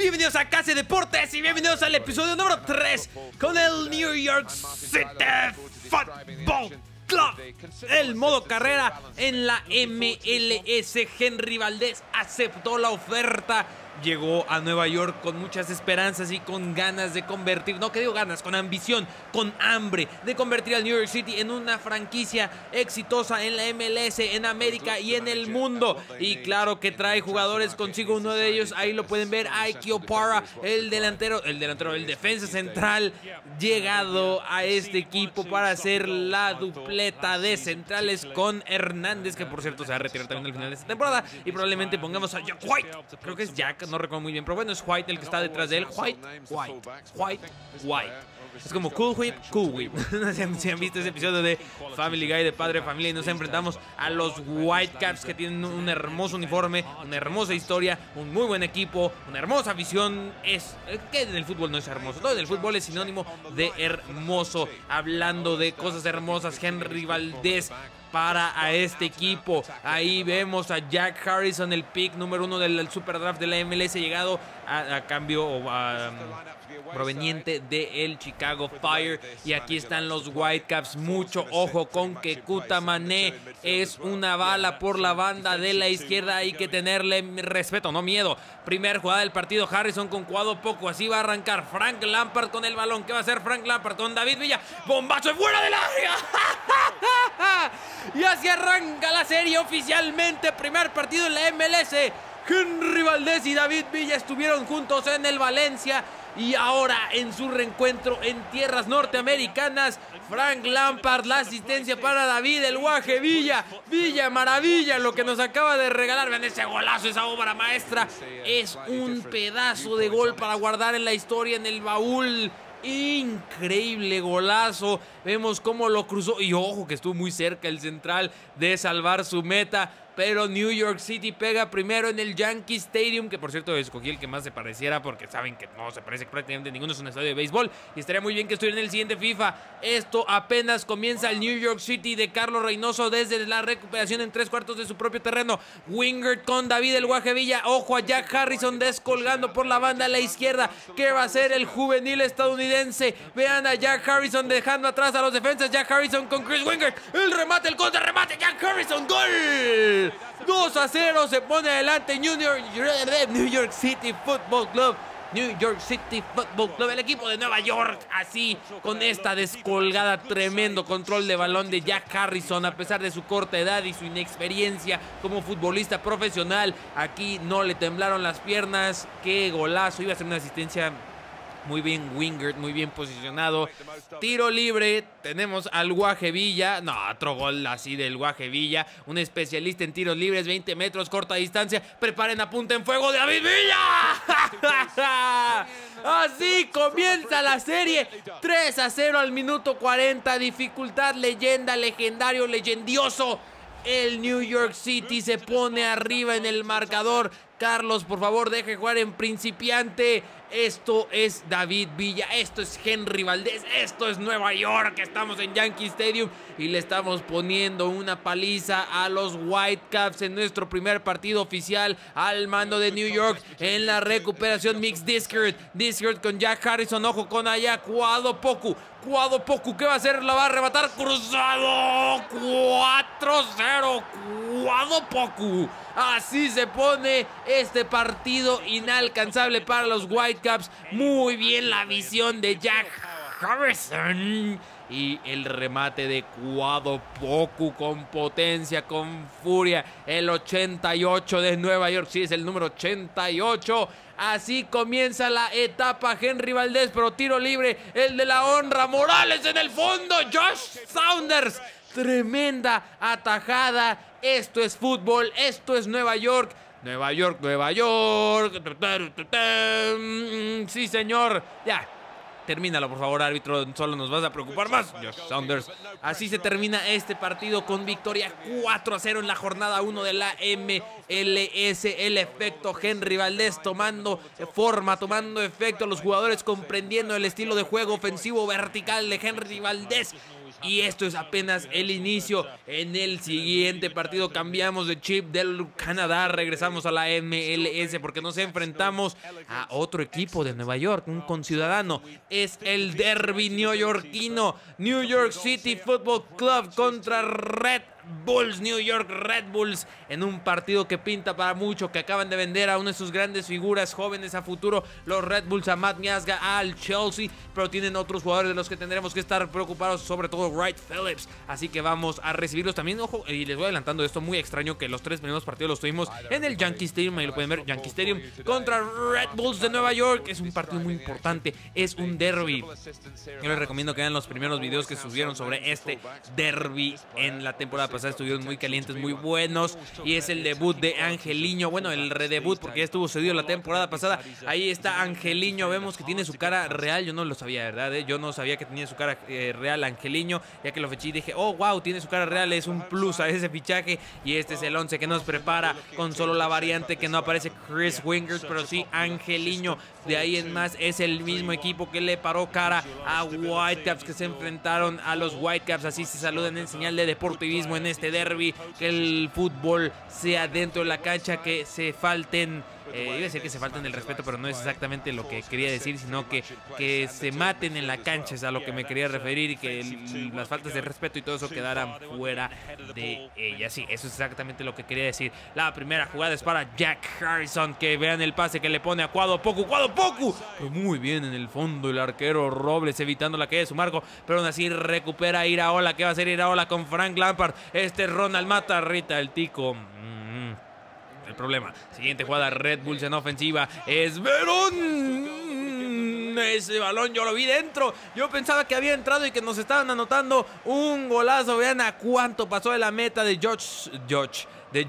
Bienvenidos a KC Deportes y bienvenidos al episodio número 3 con el New York City Football Club. El modo carrera en la MLS. Henry Valdés aceptó la oferta. Llegó a Nueva York con muchas esperanzas y con ganas de convertir, no que digo ganas, con ambición, con hambre de convertir al New York City en una franquicia exitosa en la MLS, en América y en el mundo. Y claro que trae jugadores consigo, uno de ellos, ahí lo pueden ver, Ike Opara, el defensa central, llegado a este equipo para hacer la dupleta de centrales con Hernández, que por cierto se va a retirar también al final de esta temporada, y probablemente pongamos a Jack White, creo que es Jack, no recuerdo muy bien, pero bueno, es White el que está detrás de él. White. Es como Cool Whip, si han visto ese episodio de Family Guy, de Padre Familia, y nos enfrentamos a los Whitecaps, que tienen un hermoso uniforme, una hermosa historia, un muy buen equipo, una hermosa afición. Es que en el fútbol no es hermoso, todo en el fútbol es sinónimo de hermoso. Hablando de cosas hermosas, Henry Valdés para a este equipo. Ahí vemos a Jack Harrison, el pick número 1 del Superdraft de la MLS, llegado a cambio o proveniente del Chicago Fire. Y aquí están los Whitecaps. Mucho ojo con que Kuta Mané es una bala por la banda de la izquierda. Hay que tenerle respeto, no miedo. Primer jugada del partido, Harrison con Kwadwo Poku. Así va a arrancar Frank Lampard con el balón. ¿Qué va a hacer Frank Lampard con David Villa? ¡Bombazo fuera del área! Y así arranca la serie oficialmente. Primer partido en la MLS. Henry Valdés y David Villa estuvieron juntos en el Valencia. Y ahora en su reencuentro en tierras norteamericanas, Frank Lampard, la asistencia para David, el guaje Villa. Villa, maravilla lo que nos acaba de regalar. Vean ese golazo, esa obra maestra. Es un pedazo de gol para guardar en la historia, en el baúl. Increíble golazo. Vemos cómo lo cruzó. Y ojo que estuvo muy cerca el central de salvar su meta, pero New York City pega primero en el Yankee Stadium, que por cierto escogí el que más se pareciera, porque saben que no se parece prácticamente ninguno, es un estadio de béisbol, y estaría muy bien que estuviera en el siguiente FIFA. Esto apenas comienza. El New York City de Carlos Reynoso desde la recuperación en 3/4 de su propio terreno. Winger con David el Guaje Villa. Ojo a Jack Harrison descolgando por la banda a la izquierda. ¿Qué va a hacer el juvenil estadounidense? Vean a Jack Harrison dejando atrás a los defensas. Jack Harrison con Chris Winger. El remate, el contra remate. Jack Harrison, gol. 2-0 se pone adelante New York City Football Club. New York City Football Club, el equipo de Nueva York, así con esta descolgada, tremendo control de balón de Jack Harrison, a pesar de su corta edad y su inexperiencia como futbolista profesional. Aquí no le temblaron las piernas. Qué golazo, iba a ser una asistencia. Muy bien Wingert, muy bien posicionado. Tiro libre, tenemos al Guaje Villa. No, otro gol así del Guaje Villa. Un especialista en tiros libres, 20 metros, corta distancia. Preparen, apunten, fuego de David Villa. Así comienza la serie. 3-0 al minuto 40. Dificultad, leyenda, legendario, leyendioso. El New York City se pone arriba en el marcador. Carlos, por favor, deje jugar en principiante. Esto es David Villa, esto es Henry Valdés, esto es Nueva York. Estamos en Yankee Stadium y le estamos poniendo una paliza a los Whitecaps en nuestro primer partido oficial al mando de New York. En la recuperación, Mix Diskerud. Diskerud con Jack Harrison, ojo con allá, Kwadwo Poku. Kwadwo Poku, ¿qué va a hacer? La va a arrebatar, cruzado. 4-0, Kwadwo Poku. Así se pone este partido inalcanzable para los Whitecaps. Muy bien la visión de Jack Harrison. Y el remate de Kwadwo Poku con potencia, con furia. El 88 de Nueva York. Sí, es el número 88. Así comienza la etapa Henry Valdés, pero tiro libre, el de la honra. Morales en el fondo. Josh Saunders. Tremenda atajada. Esto es fútbol. Esto es Nueva York. Nueva York, Nueva York. Sí, señor. Ya. Termínalo, por favor, árbitro. Solo nos vas a preocupar más. Josh Saunders. Así se termina este partido con victoria 4-0 en la jornada 1 de la MLS. El efecto Henry Valdés tomando forma, tomando efecto. Los jugadores comprendiendo el estilo de juego ofensivo vertical de Henry Valdés. y esto es apenas el inicio. En el siguiente partido cambiamos de chip del Canadá, regresamos a la MLS porque nos enfrentamos a otro equipo de Nueva York, un conciudadano. Es el derbi neoyorquino, New York City Football Club contra Red Bulls, New York Red Bulls, en un partido que pinta para mucho, que acaban de vender a una de sus grandes figuras jóvenes a futuro, los Red Bulls, a Matt Miazga, al Chelsea, pero tienen otros jugadores de los que tendremos que estar preocupados, sobre todo Wright Phillips, así que vamos a recibirlos también, ojo, y les voy adelantando esto, muy extraño que los tres primeros partidos los tuvimos en el Yankee Stadium, ahí lo pueden ver, Yankee Stadium contra Red Bulls de Nueva York, es un partido muy importante, es un derby, yo les recomiendo que vean los primeros videos que subieron sobre este derby en la temporada pasada, estuvieron muy calientes, muy buenos, y es el debut de Angeliño, bueno, el redebut, porque ya estuvo cedido la temporada pasada. Ahí está Angeliño, vemos que tiene su cara real, yo no lo sabía, ¿verdad? Yo no sabía que tenía su cara real Angeliño, ya que lo feché y dije, oh, wow, tiene su cara real, es un plus a ese fichaje, y este es el 11 que nos prepara, con solo la variante que no aparece Chris Winger, pero sí Angeliño. De ahí en más es el mismo equipo que le paró cara a Whitecaps, que se enfrentaron a los Whitecaps, así se saludan en señal de deportivismo en este derbi, que el fútbol sea dentro de la cancha, que se falten, iba a decir que se falten el respeto, pero no es exactamente lo que quería decir, sino que se maten en la cancha, es a lo que me quería referir, y que las faltas de respeto y todo eso quedaran fuera de ella. Sí, eso es exactamente lo que quería decir. La primera jugada es para Jack Harrison, que vean el pase que le pone a Kwadwo Poku. ¡Kwadwo Poku! Muy bien en el fondo el arquero Robles, evitando la caída de su marco, pero aún así recupera Iraola. ¿Qué va a hacer Iraola con Frank Lampard? Este Ronald Matarrita, el tico. El problema. Siguiente jugada, Red Bulls en ofensiva. Es Verón. Ese balón yo lo vi dentro. Yo pensaba que había entrado y que nos estaban anotando un golazo. Vean a cuánto pasó de la meta de Josh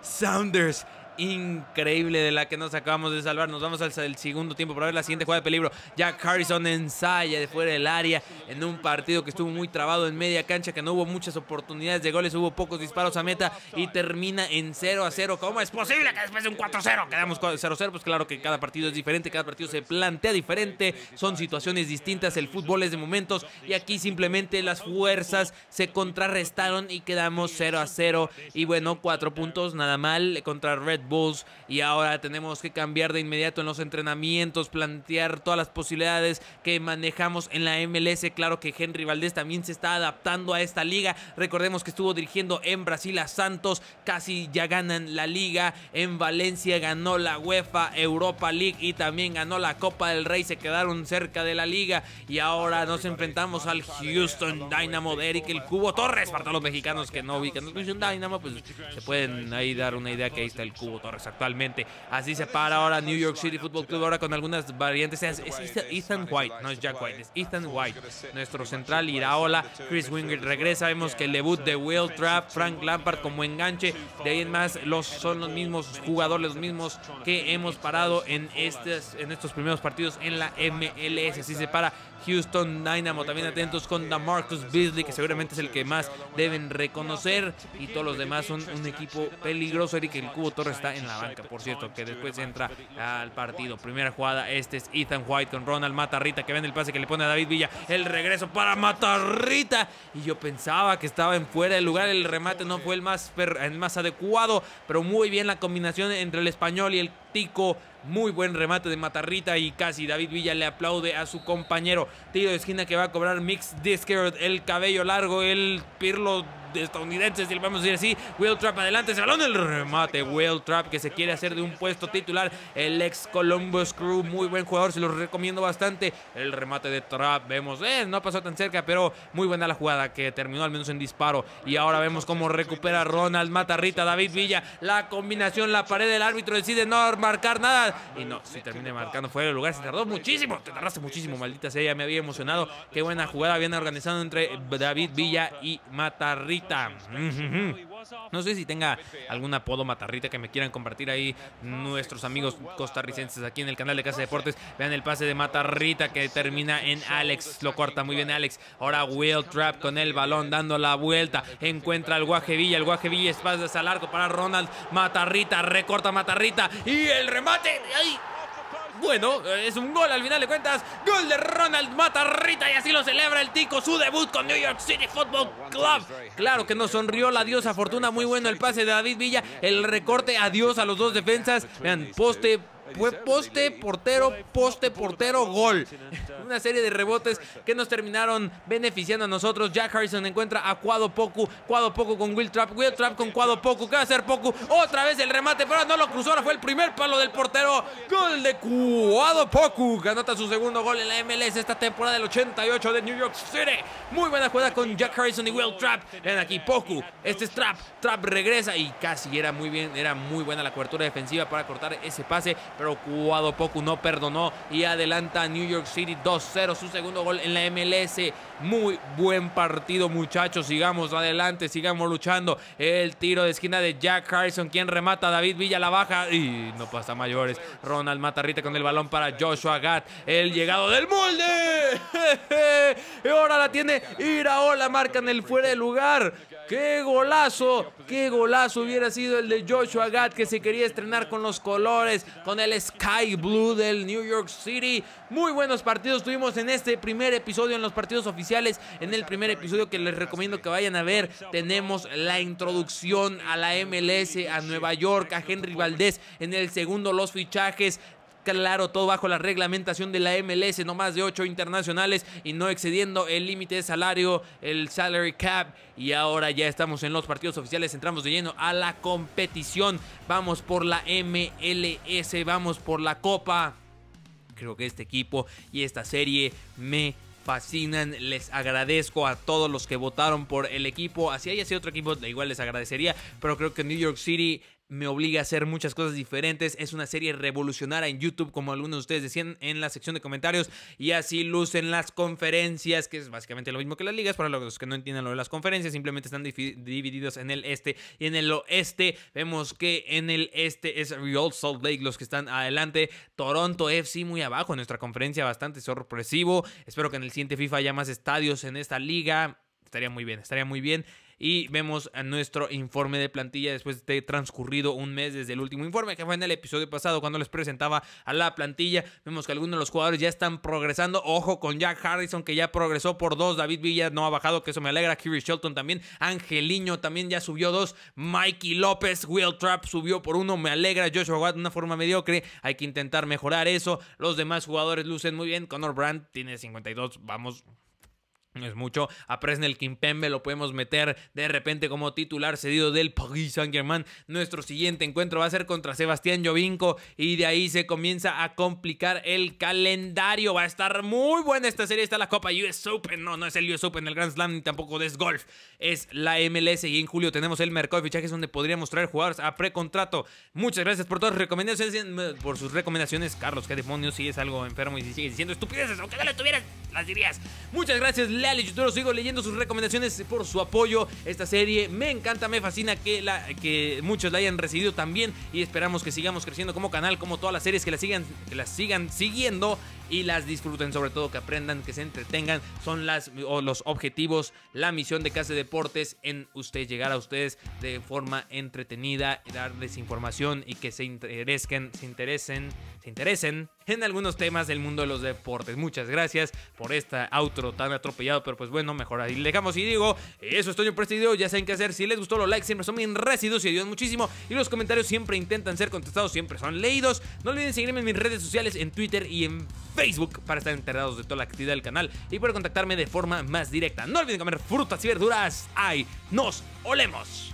Saunders. Increíble de la que nos acabamos de salvar. Nos vamos al segundo tiempo para ver la siguiente jugada de peligro. Jack Harrison ensaya de fuera del área en un partido que estuvo muy trabado en media cancha, que no hubo muchas oportunidades de goles, hubo pocos disparos a meta y termina en 0-0. ¿Cómo es posible que después de un 4-0 quedamos 0-0? Pues claro que cada partido es diferente, cada partido se plantea diferente, son situaciones distintas, el fútbol es de momentos y aquí simplemente las fuerzas se contrarrestaron y quedamos 0-0 y bueno, 4 puntos, nada mal contra Red Bull. Y ahora tenemos que cambiar de inmediato en los entrenamientos, plantear todas las posibilidades que manejamos en la MLS. Claro que Henry Valdés también se está adaptando a esta liga. Recordemos que estuvo dirigiendo en Brasil a Santos, casi ya ganan la liga. En Valencia ganó la UEFA Europa League y también ganó la Copa del Rey. Se quedaron cerca de la liga y ahora nos enfrentamos al Houston Dynamo de Eric El Cubo Torres. Para todos los mexicanos que no ubican el Houston Dynamo, pues se pueden ahí dar una idea que ahí está el Cubo Torres actualmente. Así se para ahora New York City Football Club, ahora con algunas variantes. Es Ethan White, no es Jack White, es Ethan White, nuestro central. Iraola, Chris Winger regresa, vemos que el debut de Will Trapp, Frank Lampard como enganche. De ahí en más son los mismos jugadores, los mismos que hemos parado en estos primeros partidos en la MLS. Así se para Houston Dynamo, también atentos con DaMarcus Beasley, que seguramente es el que más deben reconocer, y todos los demás son un equipo peligroso. Eric El Cubo Torres está en la banca, por cierto, que después entra al partido. Primera jugada, este es Ethan White con Ronald Matarrita, que ven el pase que le pone a David Villa, el regreso para Matarrita, y yo pensaba que estaba en fuera de lugar, el remate no fue el más adecuado, pero muy bien la combinación entre el español y el tico. Muy buen remate de Matarrita y casi David Villa le aplaude a su compañero. Tiro de esquina que va a cobrar Mix Diskerud, el cabello largo, el pirlo estadounidense, si le vamos a decir así. Will Trapp adelante, ese balón, el remate. Will Trapp, que se quiere hacer de un puesto titular, el ex Columbus Crew, muy buen jugador, se los recomiendo bastante. El remate de Trapp, vemos, no pasó tan cerca, pero muy buena la jugada, que terminó al menos en disparo. Y ahora vemos cómo recupera Ronald Matarrita, David Villa, la combinación, la pared del árbitro, decide no marcar nada, y no, si termina marcando fuera del lugar. Se tardó muchísimo, te tardaste muchísimo, maldita sea, ya me había emocionado. Qué buena jugada habían organizado entre David Villa y Matarrita. No sé si tenga algún apodo Matarrita que me quieran compartir ahí nuestros amigos costarricenses aquí en el canal de KC Deportes. Vean el pase de Matarrita que termina en Alex, lo corta muy bien Alex. Ahora Will Trapp con el balón dando la vuelta, encuentra al Guaje Villa, el Guaje Villa pasa al arco para Ronald Matarrita, recorta Matarrita y el remate. ¡Ay! bueno, es un gol al final de cuentas. Gol de Ronald Matarrita y así lo celebra el Tico, su debut con New York City Football Club. Claro que nos sonrió la diosa Fortuna, muy bueno el pase de David Villa, el recorte, adiós a los dos defensas. Vean, poste, fue poste, portero, gol. Una serie de rebotes que nos terminaron beneficiando a nosotros. Jack Harrison encuentra a Kwadwo Poku. Kwadwo Poku con Will Trapp. Will Trapp con Kwadwo Poku. ¿Qué va a hacer Poku? Otra vez el remate, pero no lo cruzó. Ahora fue el primer palo del portero. Gol de Kwadwo Poku, que anota su segundo gol en la MLS esta temporada del 88 de New York City. Muy buena jugada con Jack Harrison y Will Trapp. Ven aquí, Poku. Este es Trapp. Trapp regresa y casi era muy bien. Era muy buena la cobertura defensiva para cortar ese pase, pero Kwadwo Poku no perdonó y adelanta a New York City 2-0, su segundo gol en la MLS. Muy buen partido, muchachos, sigamos adelante, sigamos luchando. El tiro de esquina de Jack Harrison, quien remata, David Villa la baja y no pasa mayores. Ronald Matarrita con el balón para Joshua Gatt, el llegado del molde. Y ahora la tiene Iraola, marcan el fuera de lugar. Qué golazo hubiera sido el de Joshua Gatt, que se quería estrenar con los colores, con el Sky Blue del New York City. Muy buenos partidos tuvimos en este primer episodio, en los partidos oficiales. En el primer episodio, que les recomiendo que vayan a ver, tenemos la introducción a la MLS, a Nueva York, a Henry Valdés. En el segundo, los fichajes. Claro, todo bajo la reglamentación de la MLS, no más de 8 internacionales y no excediendo el límite de salario, el salary cap. Y ahora ya estamos en los partidos oficiales, entramos de lleno a la competición. Vamos por la MLS, vamos por la Copa. Creo que este equipo y esta serie me fascinan. Les agradezco a todos los que votaron por el equipo. Así haya sido otro equipo, igual les agradecería, pero creo que New York City me obliga a hacer muchas cosas diferentes. Es una serie revolucionaria en YouTube, como algunos de ustedes decían en la sección de comentarios. Y así lucen las conferencias, que es básicamente lo mismo que las ligas. Para los que no entiendan lo de las conferencias, simplemente están divididos en el este y en el oeste. Vemos que en el este es Real Salt Lake los que están adelante. Toronto FC muy abajo en nuestra conferencia, bastante sorpresivo. Espero que en el siguiente FIFA haya más estadios en esta liga. Estaría muy bien, estaría muy bien. Y vemos a nuestro informe de plantilla después de transcurrido un mes desde el último informe, que fue en el episodio pasado cuando les presentaba a la plantilla. Vemos que algunos de los jugadores ya están progresando. Ojo con Jack Harrison, que ya progresó por 2. David Villa no ha bajado, que eso me alegra. Kiri Shelton también. Angeliño también ya subió 2. Mikey López. Will Trapp subió por 1. Me alegra. Joshua Gatt de una forma mediocre. Hay que intentar mejorar eso. Los demás jugadores lucen muy bien. Connor Brandt tiene 52. Vamos, no es mucho. A Presnel Kimpembe lo podemos meter de repente como titular cedido del Paris Saint-Germain. Nuestro siguiente encuentro va a ser contra Sebastián Jovinko y de ahí se comienza a complicar el calendario. Va a estar muy buena esta serie. Está la Copa US Open. No, no es el US Open, el Grand Slam, ni tampoco es golf. Es la MLS y en julio tenemos el mercado de fichajes, donde podríamos traer jugadores a precontrato. Muchas gracias por todas las recomendaciones, por sus recomendaciones. Carlos, qué demonios, si es algo enfermo y si sigues diciendo estupideces, aunque no lo tuvieras, las dirías. Muchas gracias, leales youtuberos, sigo leyendo sus recomendaciones, por su apoyo. Esta serie me encanta, me fascina que muchos la hayan recibido también, y esperamos que sigamos creciendo como canal, como todas las series, que las sigan siguiendo y las disfruten, sobre todo que aprendan, que se entretengan. Son los objetivos, la misión de KC Deportes en usted, llegar a ustedes de forma entretenida y darles información y que se interesen en algunos temas del mundo de los deportes. Muchas gracias por esta outro tan atropellado, pero pues bueno, mejor ahí dejamos. Y digo, eso es todo por este video, ya saben qué hacer. Si les gustó, los likes siempre son bien residuos y ayudan muchísimo, y los comentarios siempre intentan ser contestados, siempre son leídos. No olviden seguirme en mis redes sociales, en Twitter y en Facebook, para estar enterados de toda la actividad del canal y poder contactarme de forma más directa. No olviden comer frutas y verduras. ¡Ay, nos olemos!